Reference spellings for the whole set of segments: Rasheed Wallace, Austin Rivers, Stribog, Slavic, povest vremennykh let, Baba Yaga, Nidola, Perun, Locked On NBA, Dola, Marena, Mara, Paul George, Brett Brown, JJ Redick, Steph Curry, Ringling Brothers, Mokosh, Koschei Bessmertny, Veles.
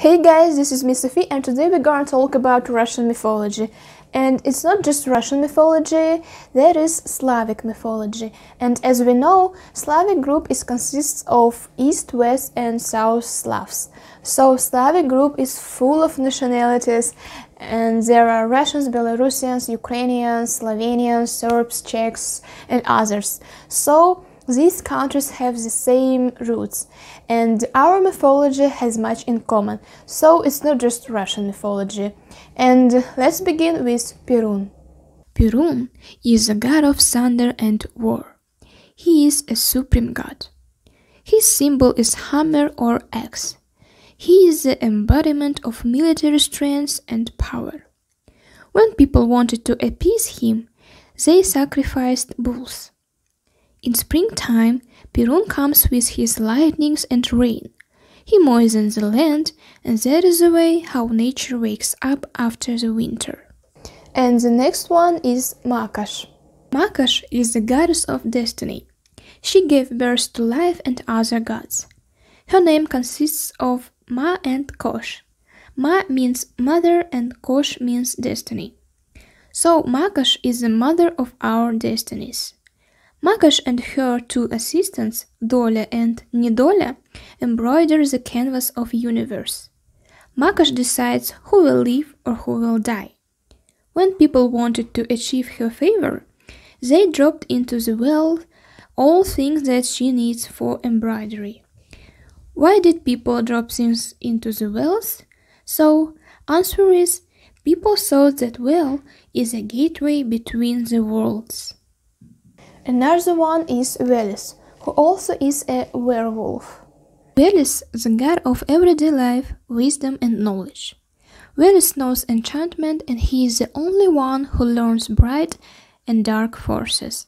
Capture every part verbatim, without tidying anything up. Hey guys, this is Miss Sophie, and today we're going to talk about Russian mythology. And it's not just Russian mythology, there is Slavic mythology. And as we know, Slavic group is consists of East, West and South Slavs. So Slavic group is full of nationalities, and there are Russians, Belarusians, Ukrainians, Slovenians, Serbs, Czechs and others. So these countries have the same roots, and our mythology has much in common, so it's not just Russian mythology. And let's begin with Perun. Perun is a god of thunder and war. He is a supreme god. His symbol is hammer or axe. He is the embodiment of military strength and power. When people wanted to appease him, they sacrificed bulls. In springtime, Perun comes with his lightnings and rain. He moistens the land, and that is the way how nature wakes up after the winter. And the next one is Mokosh. Mokosh is the goddess of destiny. She gave birth to life and other gods. Her name consists of Ma and Kosh. Ma means mother and Kosh means destiny. So Mokosh is the mother of our destinies. Mokosh and her two assistants, Dola and Nidola, embroider the canvas of universe. Mokosh decides who will live or who will die. When people wanted to achieve her favor, they dropped into the well all things that she needs for embroidery. Why did people drop things into the wells? So, answer is, people thought that well is a gateway between the worlds. Another one is Veles, who also is a werewolf. Veles is the god of everyday life, wisdom and knowledge. Veles knows enchantment, and he is the only one who learns bright and dark forces.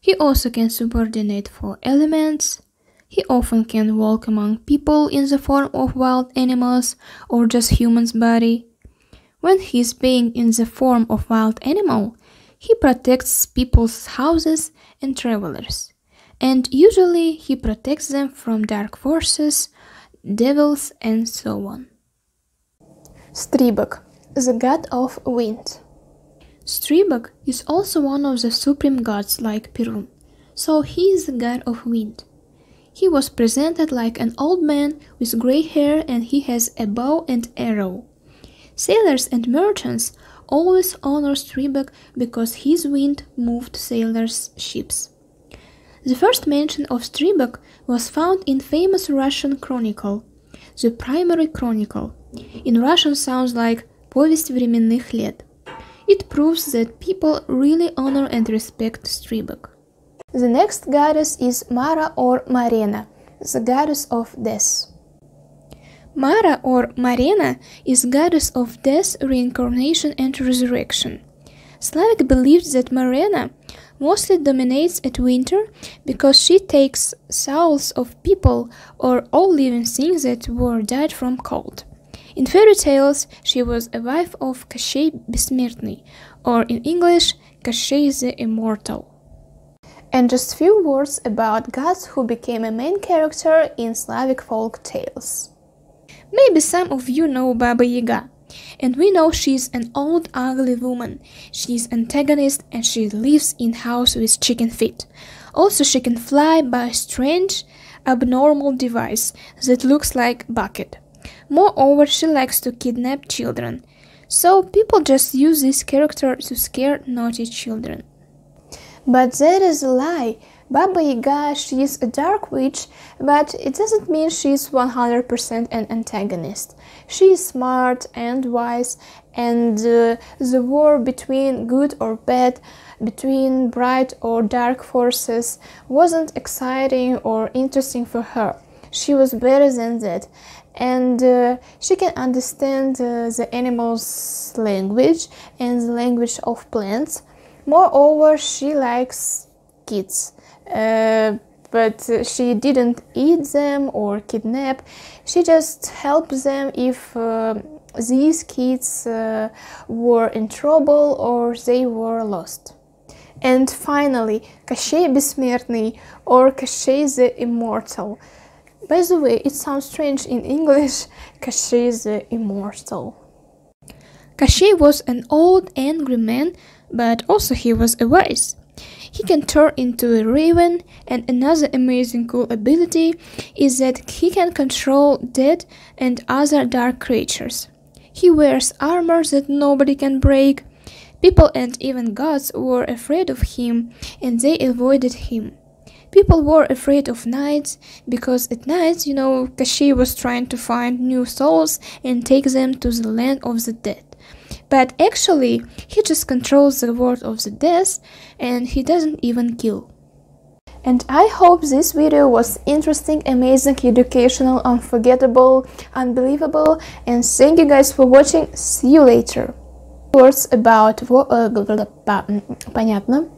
He also can subordinate for elements. He often can walk among people in the form of wild animals or just human's body. When he is being in the form of wild animal, he protects people's houses and travelers, and usually he protects them from dark forces, devils and so on. Stribog, the god of wind. Stribog is also one of the supreme gods like Perun, so he is the god of wind. He was presented like an old man with grey hair, and he has a bow and arrow. Sailors and merchants always honor Stribog because his wind moved sailors' ships. The first mention of Stribog was found in famous Russian chronicle, the Primary Chronicle. In Russian sounds like povest vremennykh let. It proves that people really honor and respect Stribog. The next goddess is Mara or Marena, the goddess of death. Mara or Marena is goddess of death, reincarnation and resurrection. Slavic believed that Marena mostly dominates at winter because she takes souls of people or all living things that were died from cold. In fairy tales, she was a wife of Koschei Bessmertny, or in English, Koschei the Immortal. And just few words about gods who became a main character in Slavic folk tales. Maybe some of you know Baba Yaga, and we know she's an old ugly woman, she's antagonist and she lives in house with chicken feet. Also she can fly by a strange, abnormal device that looks like bucket. Moreover, she likes to kidnap children, so people just use this character to scare naughty children. But that is a lie. Baba Yaga, she is a dark witch, but it doesn't mean she is one hundred percent an antagonist. She is smart and wise, and uh, the war between good or bad, between bright or dark forces, wasn't exciting or interesting for her. She was better than that, and uh, she can understand uh, the animals' language and the language of plants. Moreover, she likes kids. Uh, but she didn't eat them or kidnap, she just helped them if uh, these kids uh, were in trouble or they were lost. And finally, Koschei Bessmertny, or Koschei the Immortal. By the way, it sounds strange in English, Koschei the Immortal. Koschei was an old angry man, but also he was a wise. He can turn into a raven, and another amazing cool ability is that he can control dead and other dark creatures. He wears armor that nobody can break. People and even gods were afraid of him, and they avoided him. People were afraid of knights, because at night, you know, Koschei was trying to find new souls and take them to the land of the dead. But actually, he just controls the world of the death, and he doesn't even kill. And I hope this video was interesting, amazing, educational, unforgettable, unbelievable, and thank you guys for watching. See you later. Words about... Понятно.